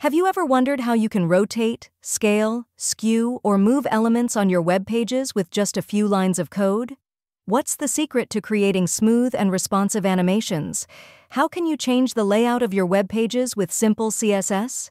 Have you ever wondered how you can rotate, scale, skew, or move elements on your web pages with just a few lines of code? What's the secret to creating smooth and responsive animations? How can you change the layout of your web pages with simple CSS?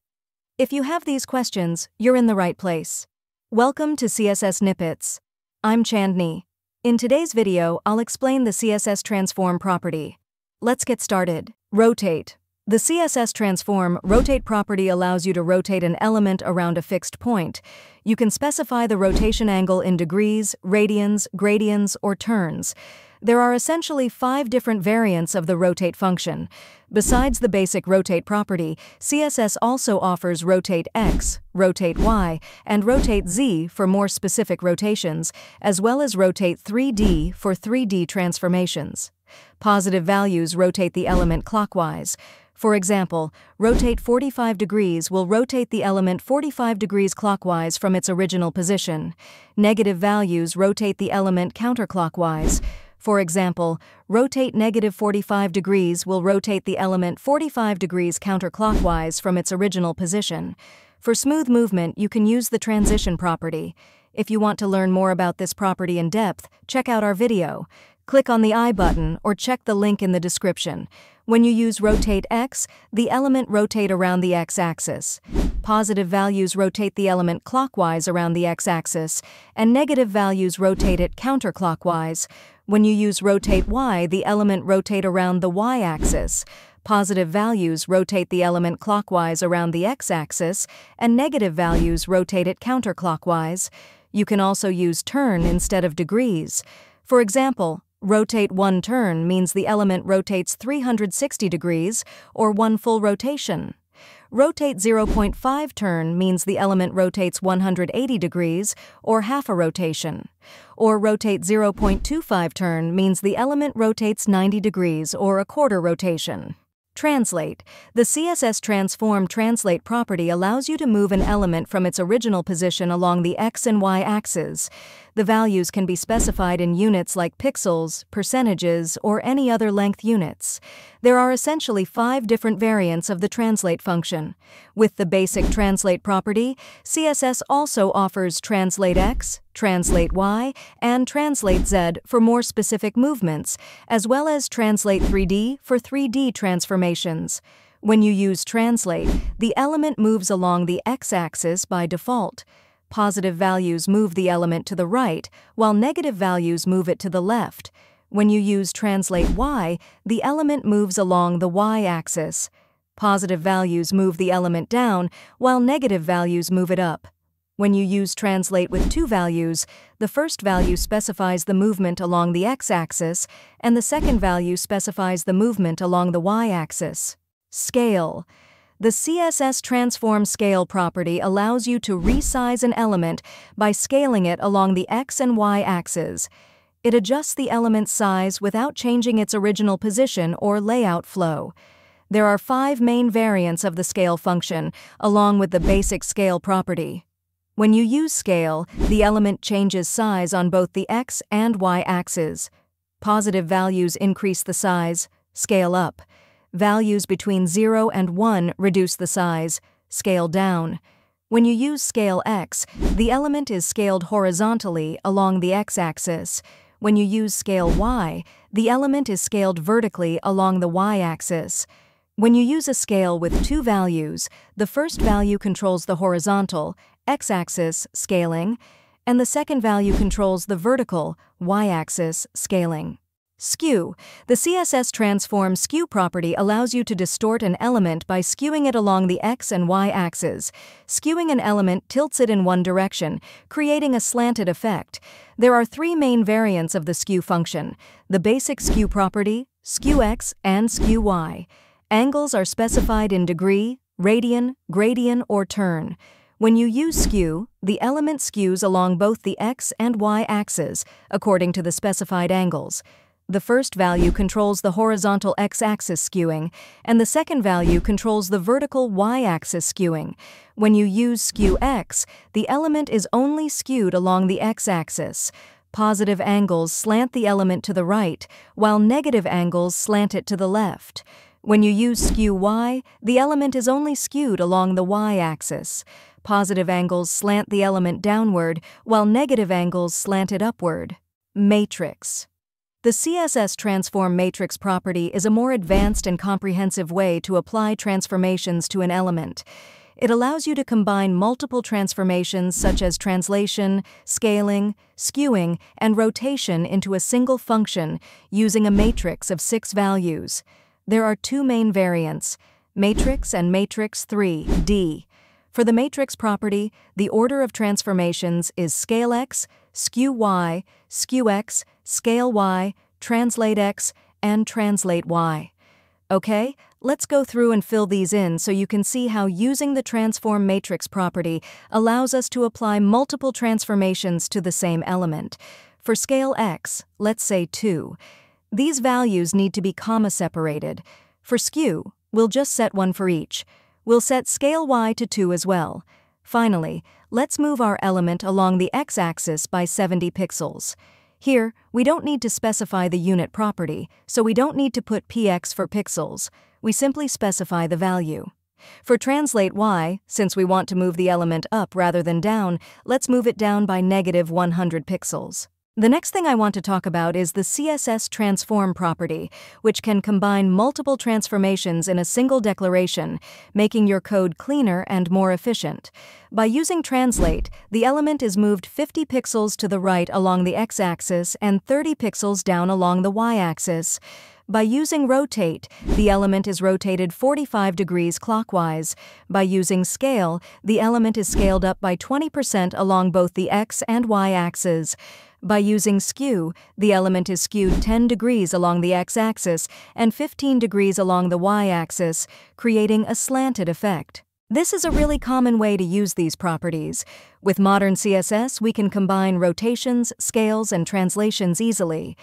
If you have these questions, you're in the right place. Welcome to CSS Snippets. I'm Chandni. In today's video, I'll explain the CSS transform property. Let's get started. Rotate. The CSS transform rotate property allows you to rotate an element around a fixed point. You can specify the rotation angle in degrees, radians, gradients, or turns. There are essentially 5 different variants of the rotate function. Besides the basic rotate property, CSS also offers rotate X, rotate Y, and rotate Z for more specific rotations, as well as rotate 3D for 3D transformations. Positive values rotate the element clockwise. For example, rotate 45 degrees will rotate the element 45 degrees clockwise from its original position. Negative values rotate the element counterclockwise. For example, rotate negative 45 degrees will rotate the element 45 degrees counterclockwise from its original position. For smooth movement, you can use the transition property. If you want to learn more about this property in depth, check out our video. Click on the I button or check the link in the description. When you use rotate X, the element rotates around the X-axis. Positive values rotate the element clockwise around the X-axis, and negative values rotate it counterclockwise. When you use rotate Y, the element rotates around the Y-axis. Positive values rotate the element clockwise around the X-axis, and negative values rotate it counterclockwise. You can also use turn instead of degrees. For example, rotate 1 turn means the element rotates 360 degrees, or 1 full rotation. Rotate 0.5 turn means the element rotates 180 degrees, or half a rotation. Or rotate 0.25 turn means the element rotates 90 degrees, or a quarter rotation. Translate. The CSS transform translate property allows you to move an element from its original position along the X and Y axes. The values can be specified in units like pixels, percentages, or any other length units. There are essentially 5 different variants of the translate function. With the basic translate property, CSS also offers translate X, translate Y, and translate Z for more specific movements, as well as translate 3D for 3D transformations. When you use translate, the element moves along the X-axis by default. Positive values move the element to the right, while negative values move it to the left. When you use translate Y, the element moves along the Y-axis. Positive values move the element down, while negative values move it up. When you use translate with 2 values, the first value specifies the movement along the X-axis, and the second value specifies the movement along the Y-axis. Scale. The CSS transform scale property allows you to resize an element by scaling it along the X and Y axes. It adjusts the element's size without changing its original position or layout flow. There are 5 main variants of the scale function, along with the basic scale property. When you use scale, the element changes size on both the X and Y axes. Positive values increase the size, scale up. Values between 0 and 1 reduce the size, scale down. When you use scale X, the element is scaled horizontally along the X-axis. When you use scale Y, the element is scaled vertically along the Y-axis. When you use a scale with 2 values, the first value controls the horizontal, X-axis, scaling, and the second value controls the vertical, Y-axis, scaling. Skew. The CSS transform skew property allows you to distort an element by skewing it along the X and Y axes. Skewing an element tilts it in one direction, creating a slanted effect. There are 3 main variants of the skew function: the basic skew property, skew X, and skew Y. Angles are specified in degree, radian, gradient, or turn. When you use skew, the element skews along both the X and Y axes, according to the specified angles. The first value controls the horizontal X-axis skewing, and the second value controls the vertical Y-axis skewing. When you use skew X, the element is only skewed along the X-axis. Positive angles slant the element to the right, while negative angles slant it to the left. When you use skew y, the element is only skewed along the y-axis. Positive angles slant the element downward, while negative angles slant it upward. Matrix. The CSS transform matrix property is a more advanced and comprehensive way to apply transformations to an element. It allows you to combine multiple transformations such as translation, scaling, skewing, and rotation into a single function using a matrix of 6 values. There are 2 main variants, matrix and matrix 3D. For the matrix property, the order of transformations is scale x, skew x, scale y, translate x, and translate y. Okay, let's go through and fill these in so you can see how using the transform matrix property allows us to apply multiple transformations to the same element. For scale x, let's say 2. These values need to be comma separated. For skew, we'll just set 1 for each. We'll set scale y to 2 as well. Finally, let's move our element along the x-axis by 70 pixels. Here, we don't need to specify the unit property, so we don't need to put px for pixels. We simply specify the value. For translate y, since we want to move the element up rather than down, let's move it down by negative 100 pixels. The next thing I want to talk about is the CSS transform property, which can combine multiple transformations in a single declaration, making your code cleaner and more efficient. By using translate, the element is moved 50 pixels to the right along the x-axis and 30 pixels down along the y-axis. By using rotate, the element is rotated 45 degrees clockwise. By using scale, the element is scaled up by 20% along both the x and y-axes. By using skew, the element is skewed 10 degrees along the x-axis and 15 degrees along the y-axis, creating a slanted effect. This is a really common way to use these properties. With modern CSS, we can combine rotations, scales, and translations easily.